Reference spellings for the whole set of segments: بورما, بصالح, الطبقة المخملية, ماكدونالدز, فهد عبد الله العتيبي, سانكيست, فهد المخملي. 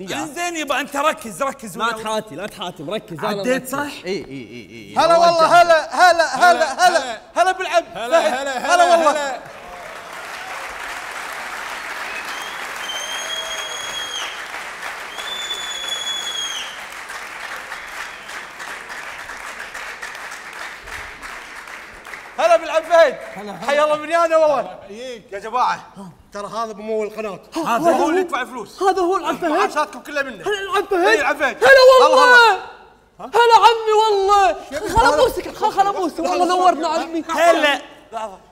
زين يبا انت ركز ركز ما تحاتي لا تحاتم ركز. عديت صح؟ اي اي اي. هلا والله هلا هلا هلا هلا هلا بالعب. هلا هلا هلا والله. هلا بالعب فهد. حي الله من يانا والله. يا جماعه ترى هذا بمو القناه هذا هو اللي يدفع الفلوس هذا هو العب فهد عشاتكم كلها منه. هلا العب فهد العب فهد. هلا والله هلا عمي والله خل ابوسك خل ابوسك والله نورنا عمي. هلا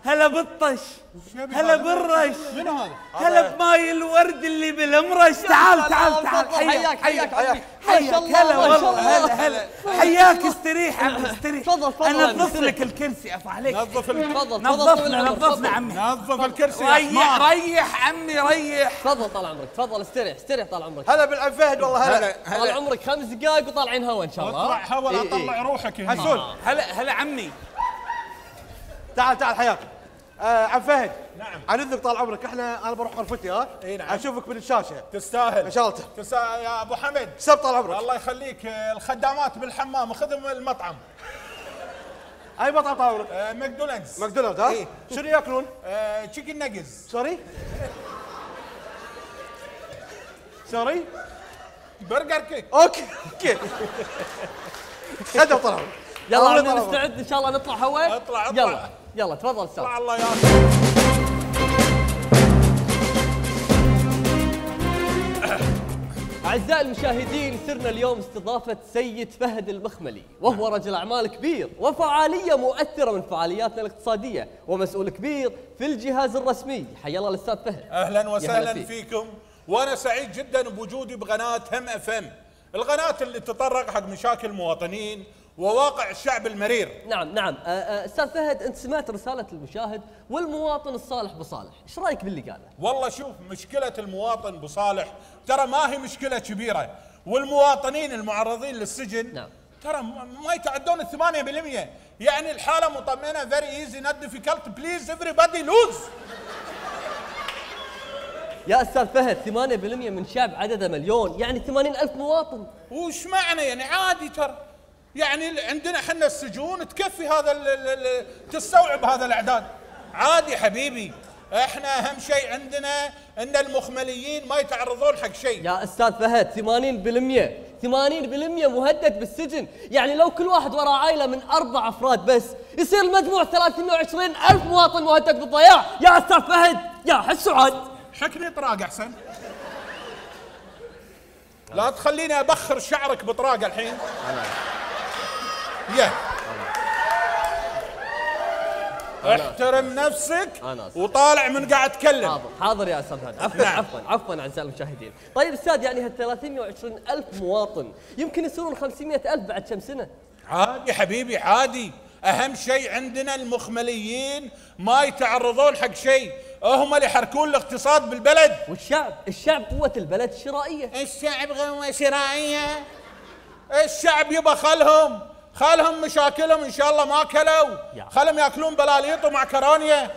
هلا بالطش هلا بالرش منو هذا؟ هلا بماي الورد اللي بالمرش. تعال تعال تعال حياك حياك عمي حياك. هلا والله هلا هلا حياك. استريح عمي استريح. تفضل تفضل انا انظف لك الكرسي عفوا عليك. نظف تفضل نظفنا نظفنا عمي نظف الكرسي. ريح ريح عمي ريح. تفضل طال عمرك تفضل استريح استريح طال عمرك. هلا بالعب فهد والله هلا طال عمرك 5 دقائق وطالعين هوا ان شاء الله. اطلع هوا لا تطلع روحك هنا. هلا هلا عمي تعال تعال حياك. عم فهد نعم عن اذنك طال عمرك احنا انا بروح غرفتي ها اي نعم اشوفك من الشاشه. تستاهل شغلته تستاهل يا ابو حمد. سب طال عمرك الله يخليك. الخدامات بالحمام خذهم المطعم. اي مطعم طال عمرك؟ ماكدونالدز. ماكدونالدز ها؟ إيه؟ شنو ياكلون؟ تشيكن ناجز. سوري؟ سوري؟ برجر كيك. اوكي اوكي خدم طال عمرك. يلا عمنا نستعد ان شاء الله نطلع هواء. اطلع اطلع يلا يلا تفضل استاذ. اطلع الله ياك. اعزائي المشاهدين سرنا اليوم استضافه سيد فهد المخملي وهو رجل اعمال كبير وفعاليه مؤثره من فعالياتنا الاقتصاديه ومسؤول كبير في الجهاز الرسمي. حيا الله الاستاذ فهد. اهلا وسهلا فيكم وانا سعيد جدا بوجودي بقناه FM القناه اللي تتطرق حق مشاكل المواطنين وواقع الشعب المرير. نعم نعم. استاذ فهد انت سمعت رساله المشاهد والمواطن الصالح بصالح، ايش رايك باللي قاله؟ والله شوف مشكله المواطن بصالح ترى ما هي مشكله كبيره والمواطنين المعرضين للسجن نعم ترى ما يتعدون 8%. يعني الحاله مطمئنه فيري ايزي نوت ديفيكلت بليز everybody لوز. يا استاذ فهد 8% من شعب عدده مليون يعني 80,000 مواطن. وش معنى يعني عادي ترى يعني عندنا احنا السجون تكفي هذا تستوعب هذا الاعداد عادي حبيبي. احنا اهم شيء عندنا ان المخمليين ما يتعرضون حق شيء. يا استاذ فهد 80% مهدد بالسجن. يعني لو كل واحد وراء عائله من 4 أفراد بس يصير المجموع 320,000 مواطن مهدد بالضياع. يا استاذ فهد يا حس عاد حكني طراق احسن. لا تخليني ابخر شعرك بطراقه الحين. يا احترم نفسك وطالع من قاعد تكلم. حاضر حاضر يا استاذ هادي. عفوا عفوا عفوا اعزائي المشاهدين. طيب استاذ يعني هال 320,000 مواطن يمكن يصيرون 500,000 بعد كم سنه. عادي حبيبي عادي. اهم شيء عندنا المخمليين ما يتعرضون حق شيء. هم اللي يحركون الاقتصاد بالبلد. والشعب الشعب قوه البلد الشرائيه. الشعب قوه شرائيه. الشعب يبا خلهم خالهم مشاكلهم ان شاء الله ما كلوا. خالهم ياكلون بلاليط ومعكرونيه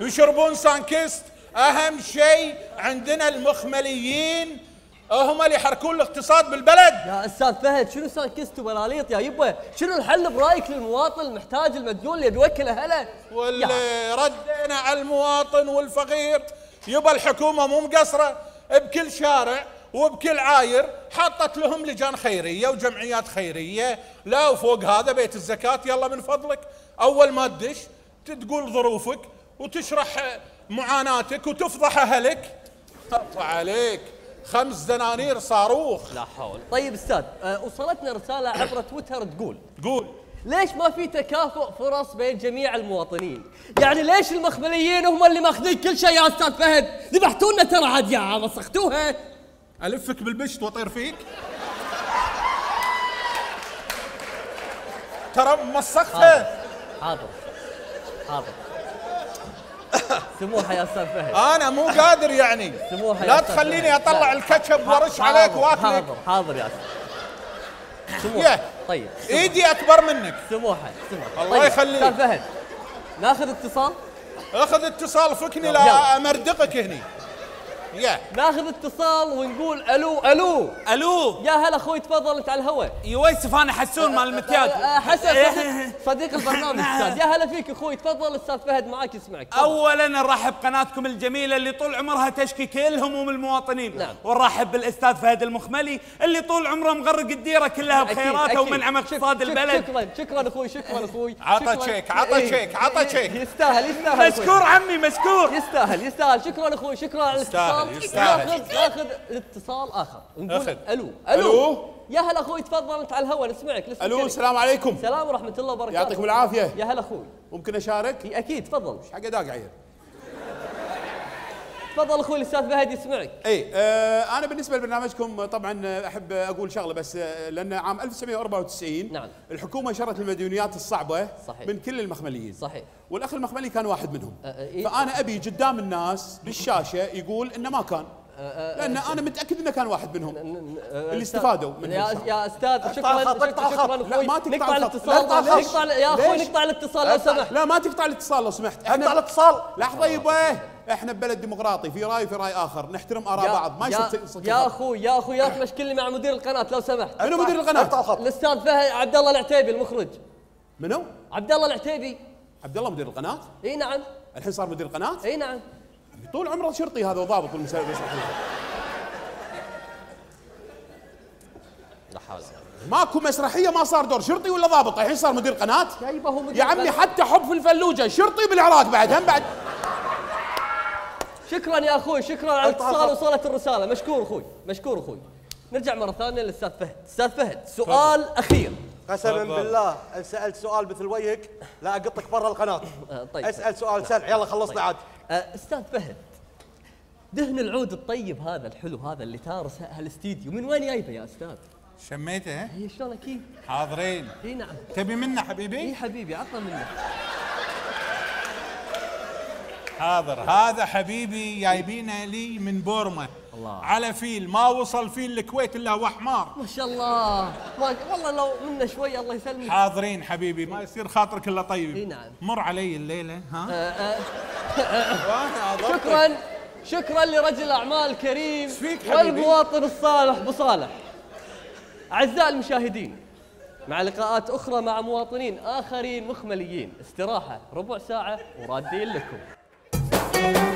ويشربون سانكيست. اهم شيء عندنا المخمليين هم اللي يحركون الاقتصاد بالبلد. يا استاذ فهد شنو سانكيست وبلاليط يا يبا؟ شنو الحل برايك للمواطن المحتاج المجنون اللي بيوكل اهله؟ واللي ردينا على المواطن والفقير يبا الحكومه مو مقصره بكل شارع وبكل عاير حطت لهم لجان خيريه وجمعيات خيريه. لا وفوق هذا بيت الزكاه يلا من فضلك اول ما تدش تقول ظروفك وتشرح معاناتك وتفضح اهلك. طف عليك 5 دنانير صاروخ. لا حول. طيب استاذ وصلتنا رساله عبر تويتر تقول ليش ما في تكافؤ فرص بين جميع المواطنين؟ يعني ليش المخمليين هم اللي ماخذين كل شيء يا استاذ فهد؟ ذبحتونا ترى عاد يا وسختوها. ألفك بالبشت وأطير فيك؟ ترى مسختها. حاضر حاضر سموحة يا أستاذ فهد. أنا مو قادر يعني سموحة. لا تخليني أطلع الكاتشب وأرش عليك وأكلك. حاضر حاضر يا أستاذ سموحة. طيب إيدي أكبر منك سموحة. الله يخليك أستاذ فهد. ناخذ اتصال. أخذ اتصال فكني لا أمردقك هني. ناخذ اتصال ونقول الو الو الو يا هلا اخوي تفضل انت على الهواء. يوسف انا حسون مال المتياج حسن صديق البرنامج استاذ. يا هلا فيك اخوي تفضل استاذ فهد معاك يسمعك. اولا نرحب بقناتكم الجميله اللي طول عمرها تشكي كل هموم المواطنين. نعم. ونرحب بالاستاذ فهد المخملي اللي طول عمره مغرق الديره كلها بخيراته ومنعم اقتصاد البلد. شكرا شكرا اخوي شكرا اخوي. عطى شيك عطى شيك عطى شيك. يستاهل يستاهل مشكور عمي مشكور يستاهل يستاهل. شكرا اخوي شكرا على ناخذ اتصال اخر نقول الو الو يا هلا اخوي تفضل انت على الهواء نسمعك. الو السلام عليكم. السلام ورحمه الله وبركاته. يعطيكم العافيه. يا هلا اخوي ممكن اشارك؟ اكيد تفضل. ايش حق داق عيل؟ تفضل اخوي الاستاذ فهد يسمعك. اي انا بالنسبه لبرنامجكم طبعا احب اقول شغله بس لان عام 1994 نعم الحكومه شرت المديونيات الصعبه صحيح. من كل المخمليين صحيح والاخ المخملي كان واحد منهم. إيه؟ فانا ابي قدام الناس بالشاشه يقول انه ما كان لان انا متاكد انه كان واحد منهم اللي استفادوا منه. يا استاذ شكرا شكرا اخوي نقطع الاتصال. نقطع يا اخوي نقطع الاتصال لو سمحت. لا ما تقطع الاتصال لو سمحت. اقطع الاتصال لحظه يبا احنا ببلد ديمقراطي في راي في راي اخر نحترم اراء بعض ما يصير. يا اخوي يا اخوي يا مشكلة مع مدير القناه لو سمحت. منو مدير القناه؟ الاستاذ فهد عبد الله العتيبي المخرج. منو؟ عبد الله العتيبي. عبد الله مدير القناه؟ اي نعم. الحين صار مدير القناه؟ اي نعم. طول عمره شرطي هذا وضابط والمساعد لا حول. ماكو مسرحيه ما صار دور شرطي ولا ضابط الحين صار مدير قناه. يا عمي حتى حب في الفلوجه شرطي بالعراق بعد هم بعد. شكرا يا اخوي شكرا على الاتصال وصلت الرساله. مشكور اخوي مشكور اخوي. نرجع مره ثانيه للاستاذ فهد. استاذ فهد سؤال اخير قسما بالله ان سالت سؤال مثل وجهك لا اقطك برا القناه. طيب اسال سؤال سريع يلا خلصنا عاد. استاذ فهد دهن العود الطيب هذا الحلو هذا اللي تارس هالاستديو من وين جايبه يا استاذ؟ شميته؟ اي شلون اكيد؟ حاضرين. اي نعم. تبي منا حبيبي؟ اي حبيبي عطنا منا. حاضر هذا حبيبي جايبينه لي من بورما. الله. على فيل ما وصل فيل الكويت الا هو احمر. ما شاء الله والله لو منا شويه الله يسلمك. حاضرين حبيبي ما يصير خاطرك الا طيب. اي نعم. مر علي الليله ها؟ شكرا شكرا لرجل الاعمال الكريم والمواطن الصالح بصالح. اعزائي المشاهدين مع لقاءات اخرى مع مواطنين اخرين مخمليين. استراحه ربع ساعه ورادين لكم.